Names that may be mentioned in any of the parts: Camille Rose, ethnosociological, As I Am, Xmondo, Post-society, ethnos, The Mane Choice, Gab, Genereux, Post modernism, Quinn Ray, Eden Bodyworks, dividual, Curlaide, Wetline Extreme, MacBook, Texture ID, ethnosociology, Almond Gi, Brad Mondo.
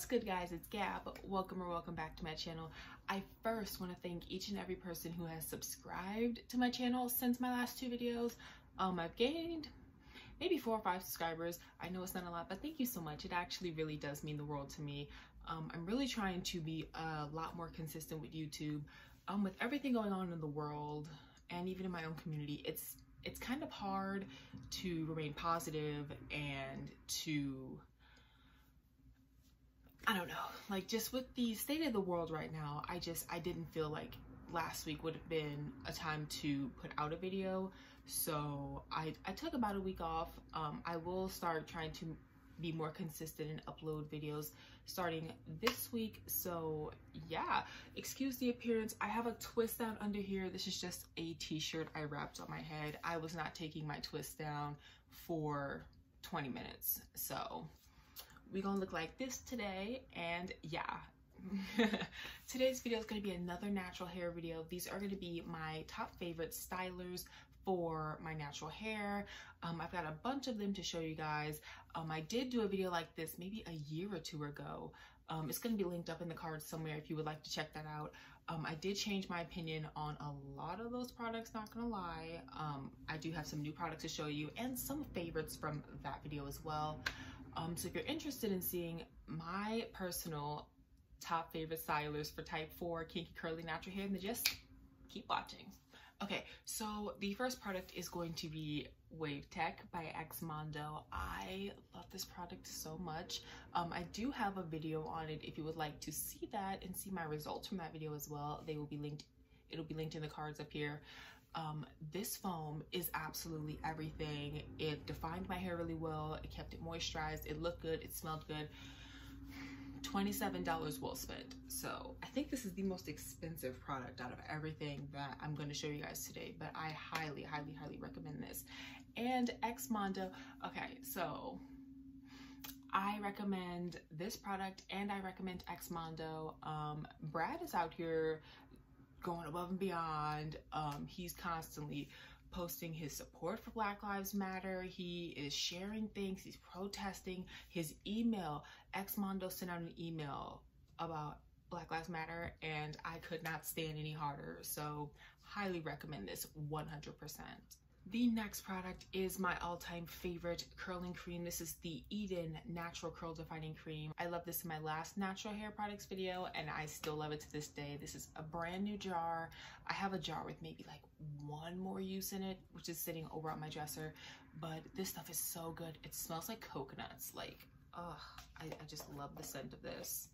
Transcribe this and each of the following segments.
What's good, guys? It's Gab. Welcome or welcome back to my channel. I first want to thank each and every person who has subscribed to my channel since my last two videos. I've gained maybe 4 or 5 subscribers. I know it's not a lot, but thank you so much. It actually really does mean the world to me. I'm really trying to be a lot more consistent with YouTube. With everything going on in the world and even in my own community, it's kind of hard to remain positive and to, I don't know, like just with the state of the world right now, I didn't feel like last week would have been a time to put out a video. So I took about a week off. I will start trying to be more consistent and upload videos starting this week. So yeah, excuse the appearance. I have a twist down under here. This is just a t-shirt I wrapped on my head. I was not taking my twist down for 20 minutes. So we're gonna look like this today, and yeah. Today's video is gonna be another natural hair video. These are gonna be my top favorite stylers for my natural hair. I've got a bunch of them to show you guys. I did do a video like this maybe a year or two ago. It's gonna be linked up in the cards somewhere if you would like to check that out. I did change my opinion on a lot of those products, not gonna lie. I do have some new products to show you and some favorites from that video as well. So if you're interested in seeing my personal top favorite stylers for type 4 kinky curly natural hair, then just keep watching. Okay, so the first product is going to be Wave Tech by Xmondo. I love this product so much. I do have a video on it if you would like to see that and see my results from that video as well. They will be linked, it'll be linked in the cards up here. This foam is absolutely everything. It defined my hair really well. It kept it moisturized. It looked good. It smelled good. $27 well spent. So I think this is the most expensive product out of everything that I'm going to show you guys today, but I highly, highly, highly recommend this. And Xmondo. Okay, so I recommend this product and I recommend Xmondo. Brad is out here going above and beyond. He's constantly posting his support for Black Lives Matter. He is sharing things, he's protesting. His email, Xmondo sent out an email about Black Lives Matter and I could not stand any harder. So highly recommend this 100%. The next product is my all-time favorite curling cream. This is the Eden Natural Curl Defining Cream. I love this in my last natural hair products video and I still love it to this day. This is a brand new jar. I have a jar with maybe like one more use in it, which is sitting over on my dresser, but this stuff is so good. It smells like coconuts. Like, ugh, I just love the scent of this.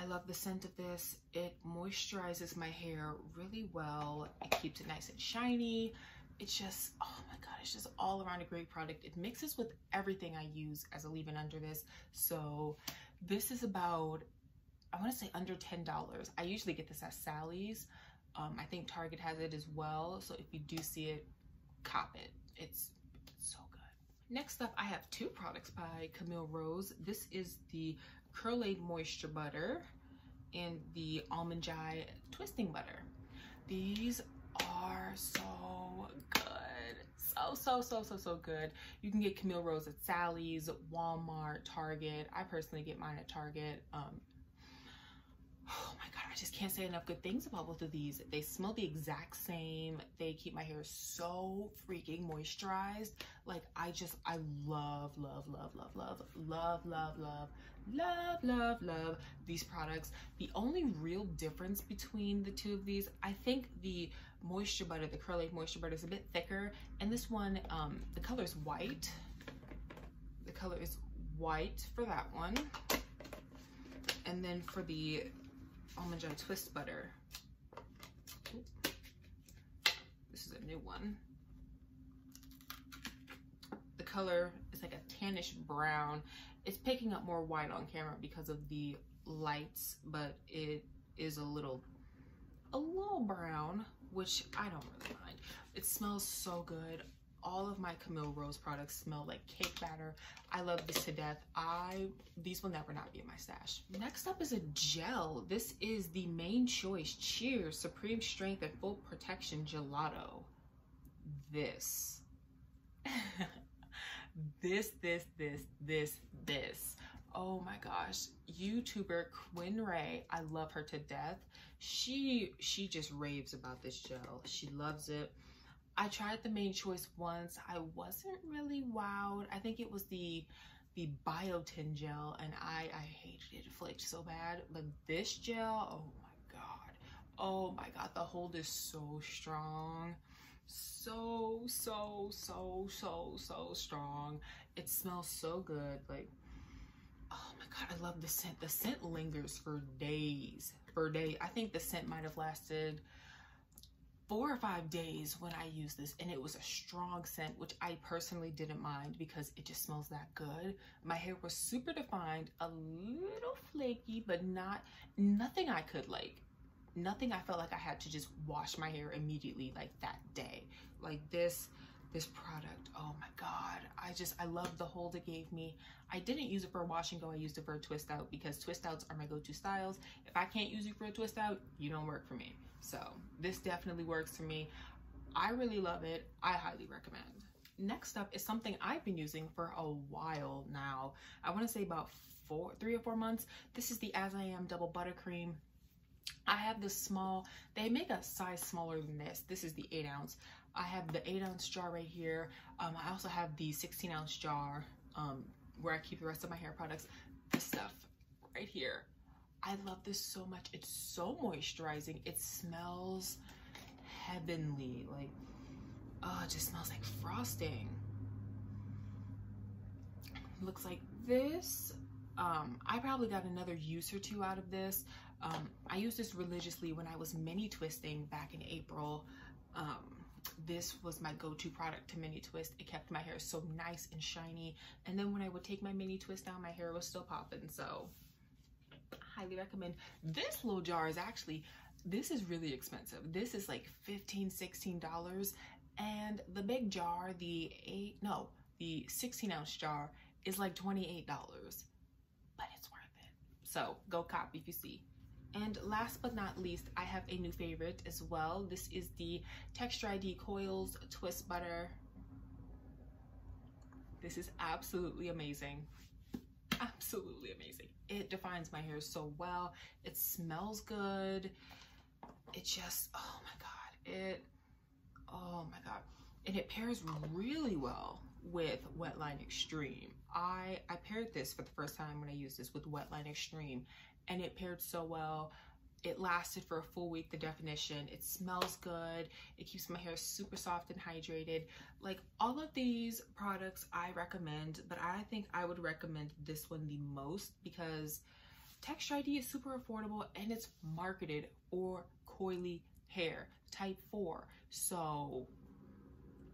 I love the scent of this. It moisturizes my hair really well. It keeps it nice and shiny. It's just, oh my God, it's just all around a great product. It mixes with everything I use as a leave-in under this. So this is about, I wanna say under $10. I usually get this at Sally's. I think Target has it as well. So if you do see it, cop it. It's so good. Next up, I have two products by Camille Rose. This is the Curlaide Moisture Butter and the Almond Gi Twisting Butter. These are so good. So good. You can get Camille Rose at Sally's, Walmart, Target. I personally get mine at Target. Oh my God, I just can't say enough good things about both of these. They smell the exact same. They keep my hair so freaking moisturized. Like I love these products. The only real difference between the two of these, I think the moisture butter, the Curlaide moisture butter is a bit thicker. And this one, the color is white. The color is white for that one. And then for the Almond Gi Twist Butter. Oops. This is a new one. The color is like a tannish brown. It's picking up more white on camera because of the lights, but it is a little brown, which I don't really mind. It smells so good. All of my Camille Rose products smell like cake batter. I love this to death. These will never not be in my stash. Next up is a gel. This is the Mane Choice Cheers Supreme Strength and Full Protection Gelato. This this. Oh my gosh, YouTuber Quinn Ray, I love her to death. She just raves about this gel. She loves it. I tried The Mane Choice once. I wasn't really wowed. I think it was the biotin gel, and I hated it. It flaked so bad. But this gel, oh my god, the hold is so strong, so strong. It smells so good. Like, oh my god, I love the scent. The scent lingers for days, I think the scent might have lasted 4 or 5 days when I used this, and it was a strong scent, which I personally didn't mind because it just smells that good. My hair was super defined, a little flaky, but nothing I could like. Nothing I felt like I had to just wash my hair immediately like that day. Like this product, oh my god, I love the hold it gave me. I didn't use it for a wash and go, I used it for a twist out because twist outs are my go-to styles. If I can't use you for a twist out, you don't work for me. So this definitely works for me. I really love it. I highly recommend. Next up is something I've been using for a while now. I want to say about 3 or 4 months. This is the As I Am Double Buttercream. I have this small, they make a size smaller than this. This is the 8-ounce. I have the 8-ounce jar right here. I also have the 16-ounce jar where I keep the rest of my hair products. This stuff right here. I love this so much. It's so moisturizing. It smells heavenly. Like, oh, it just smells like frosting. Looks like this. I probably got another use or 2 out of this. I used this religiously when I was mini twisting back in April. This was my go-to product to mini twist. It kept my hair so nice and shiny. And then when I would take my mini twist down, my hair was still popping. So I highly recommend. This little jar is actually, this is really expensive. This is like $15, $16. And the big jar, the 16-ounce jar is like $28, but it's worth it. So go cop if you see. And last but not least, I have a new favorite as well. This is the Texture ID Coils Twist Butter. This is absolutely amazing. Absolutely amazing. It defines my hair so well. It smells good. It just, oh my god. Oh my god. And it pairs really well with Wetline Extreme. I paired this for the first time when I used this with Wetline Extreme. And it paired so well. It lasted for a full week, the definition. It smells good. It keeps my hair super soft and hydrated. Like, all of these products I recommend, but I think I would recommend this one the most because Texture ID is super affordable and it's marketed for coily hair, type 4. So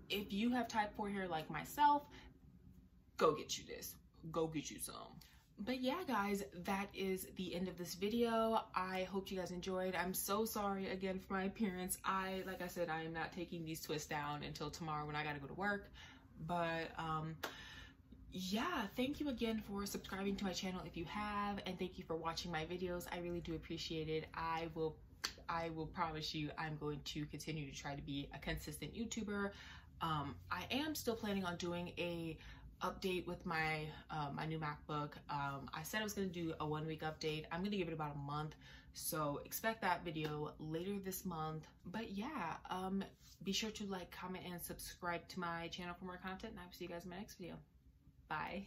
if you have type 4 hair like myself, go get you this. Go get you some. But yeah, guys, that is the end of this video. I hope you guys enjoyed. I'm so sorry again for my appearance. Like I said, I am not taking these twists down until tomorrow when I gotta go to work. But yeah, thank you again for subscribing to my channel if you have, and thank you for watching my videos. I really do appreciate it. I will promise you I'm going to continue to try to be a consistent YouTuber. I am still planning on doing a update with my my new MacBook. I said I was going to do a 1-week update. I'm going to give it about a month, so expect that video later this month. But yeah, be sure to like, comment, and subscribe to my channel for more content, and I will see you guys in my next video. Bye.